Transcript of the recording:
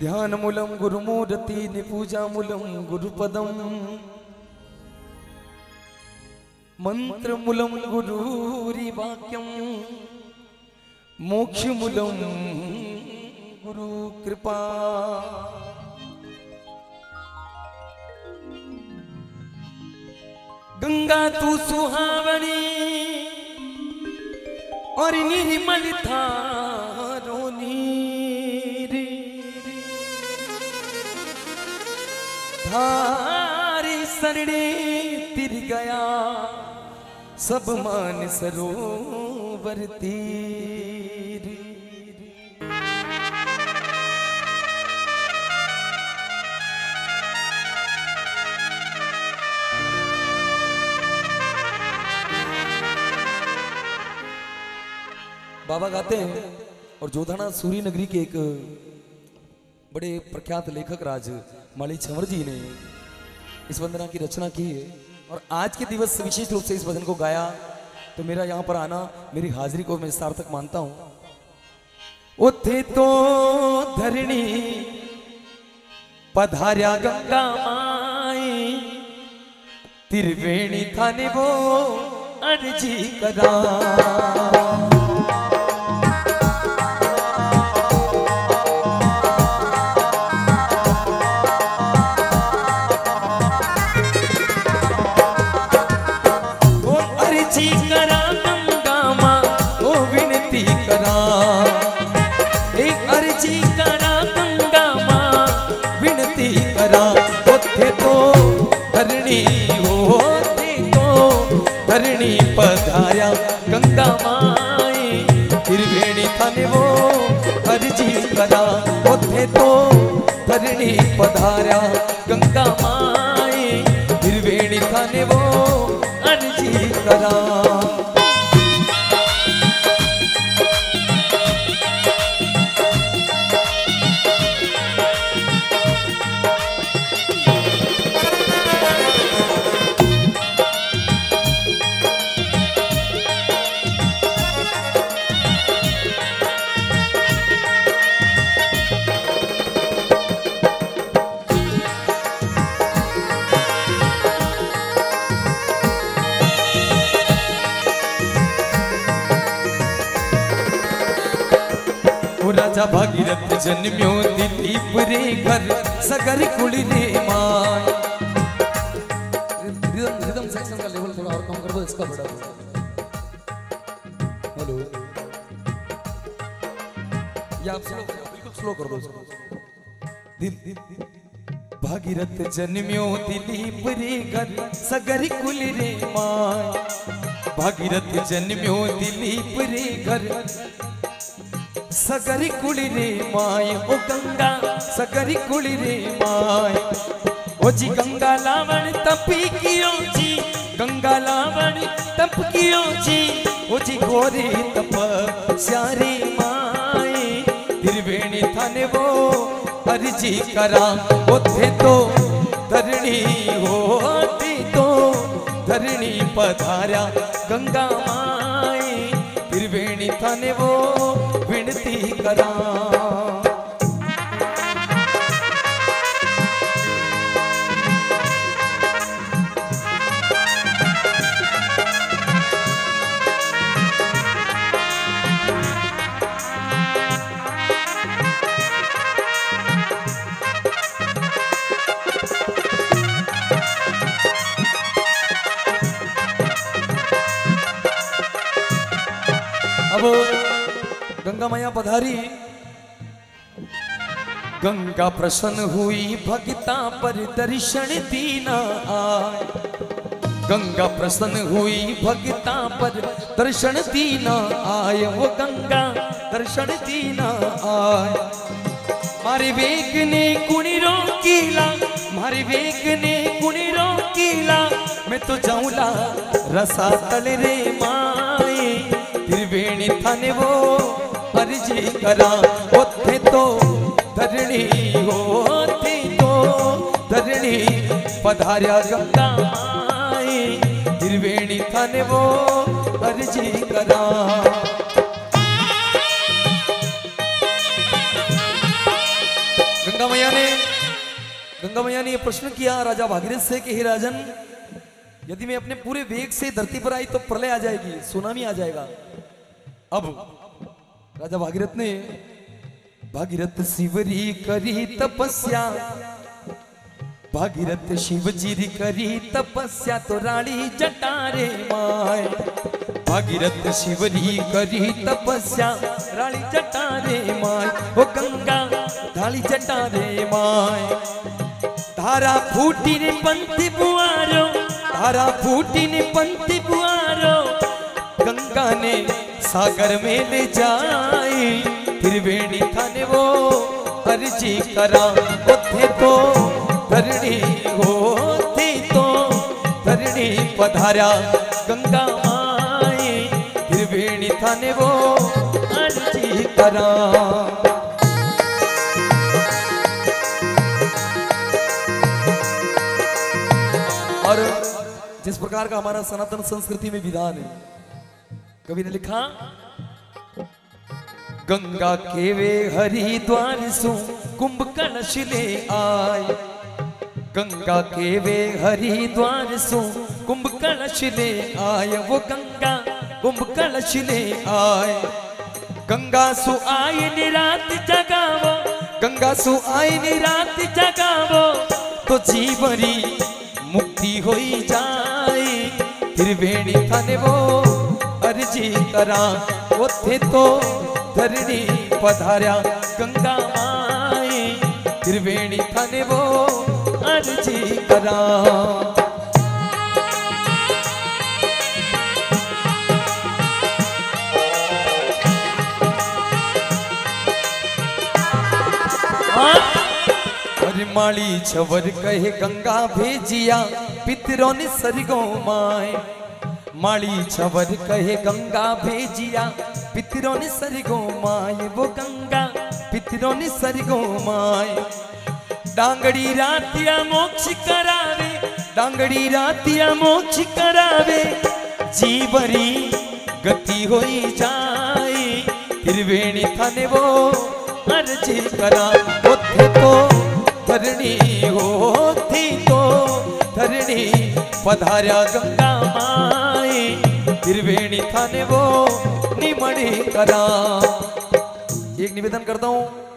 ध्यानमूलम गुरुमूर्ति निपूजामूलम गुरुपदम मंत्रमूलम गुरुरिवाक्यम मोक्षमूलम गुरु कृपा। गंगा तू सुहावनी और निर्मल धारो नीर धारी सरणे तिर गया सब मान सरोवर तीर। बाबा गाते हैं और जोधाना सूरी नगरी के एक बड़े प्रख्यात लेखक राज माली छंवर जी ने इस वंदना की रचना की है और आज के दिवस विशेष रूप से इस भजन को गाया, तो मेरा यहाँ पर आना मेरी हाजिरी को मैं सार्थक मानता हूँ। उठे तो धरणी पधार्या गंगा माई त्रिवेणी थाने वो अर्जी करा। पधार्या गंगा माई त्रिवेणी थाने वो अर्जी करा। ओथे तो धरणी पधार्या गंगा माई त्रिवेणी थाने वो अर्जी करा। राजा भागीरथ जन्म्यो दिलीप रे घर सगर कुल रे मान। रिदम सेक्शन का लेवल थोड़ा और कम कर दो, इसका बड़ा हेलो या आप स्लो बिल्कुल स्लो कर दो। भागीरथ जन्म्यो दिलीप रे घर सगर कुल रे मान। भागीरथ जन्म्यो दिलीप रे घर सगरी कुली रे माय। ओ गंगा सगरी कुली रे माय। ओ जी गंगा लावण तप कियो जी गंगा लावण तप कियो जी। ओ जी गोरी तप सारी माय त्रिवेणी थाने वो अर्जी करा। ओथे तो धरणी होती तो धरणी पधारा गंगा माय त्रिवेणी थाने वो विनती करा। गंगा मैया पधारी। गंगा प्रसन्न हुई भक्ता पर दर्शन दीना आए। गंगा प्रसन्न हुई भक्ता पर दर्शन दीना आए। वो गंगा दर्शन दीना आए। मारे वेग ने कुणिरों कीला मारे वेग ने कुणिरों कीला। मैं तो जाऊला रसा तल रे माए त्रिवेणी थाने वो अर्जी करा। ओथे तो धरणी होती तो धरणी पधार्या गंगा माई त्रिवेणी थाने वो अर्जी करा। गंगा गंगा मैया ने यह प्रश्न किया राजा भागीरथ से कि हे राजन, यदि मैं अपने पूरे वेग से धरती पर आई तो प्रलय आ जाएगी, सुनामी आ जाएगा। अब राजा भागीरथ ने भागीरथ शिवजी री करी तपस्या तो रानी जटा रे माय, भागीरथ शिवरी करी तपस्या रानी जटा रे माय, वो गंगा ढाली जटा रे माय। धारा फूटी ने पंथी बुआरो, धारा फूटी ने पंथी बुआरो, गंगा ने सागर में ले जाई, फिर बेड़ी थाने वो अर्जी करा, उथे तो धरणी होती तो धरणी पधारा गंगा माई, फिर बेड़ी थाने वो अर्जी करा। और जिस प्रकार का हमारा सनातन संस्कृति में विधान है, कवि ने लिखा गंगा के वे हरि द्वार सु कुंभ कलश ले आए, गंगा के वे हरि द्वार सु कुंभ कलश ले आए, वो गंगा कुंभ कलश ले आए। गंगा सु आए ने रात जगावो, गंगा सु आए ने रात जगावो, तो जीवरी मुक्ति होई जाए, त्रिवेणी थाने वो अर्जी करा, उथे तो धरणी पधारा गंगा माई, त्रिवेणी थाने वो अर्जी करा। माली छवर कहे गंगा भेजिया पितरों ने सरगो माए, माली छवर कहे गंगा भेजिया पितरों ने सरगो माए, वो गंगा पितरों ने सरगो माए। डांगड़ी रातिया मोक्ष करावे, डांगड़ी रातिया मोक्ष करावे, जीवरी गति होई जाए, त्रिवेणी थाने वो अर्जी करा, उथे तो धरणी होती तो धरणी पधारा गंगा माई, त्रिवेणी थाने वो निमणी करा। एक निवेदन करता हूं